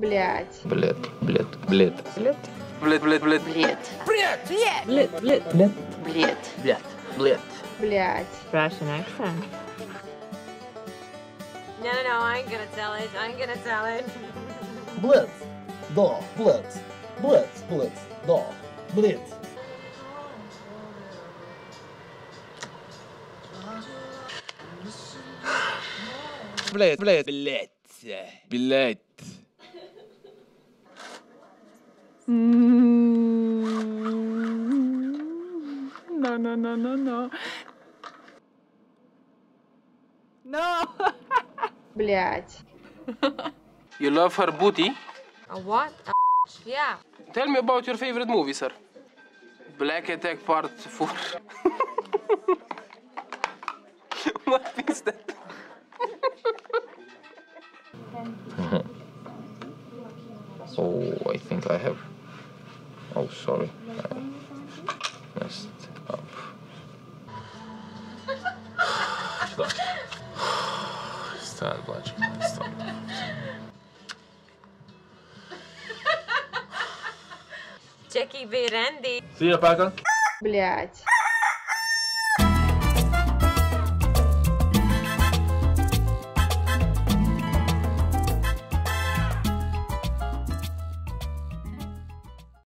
Блять. Блять, блять, блять. Блять. Блять, блять, блять. Блять. Блять. Блять. Блять. Блять. Блять. Блять. Блять. Russian accent. No, I ain't gonna tell it. Blitz. Da. Blitz. Blitz. Blitz. Da. Blitz. Blitz. Blitz. Blitz. Blitz. No. No. Блять. You love her booty? A what? A yeah. Tell me about your favorite movie, sir. Black Attack Part 4. What is that? Oh, I think I have. Oh, sorry, I messed up. Stop. Stop, Blyat. Stop. Jackie B. Randy. See ya, Paco. Blyat.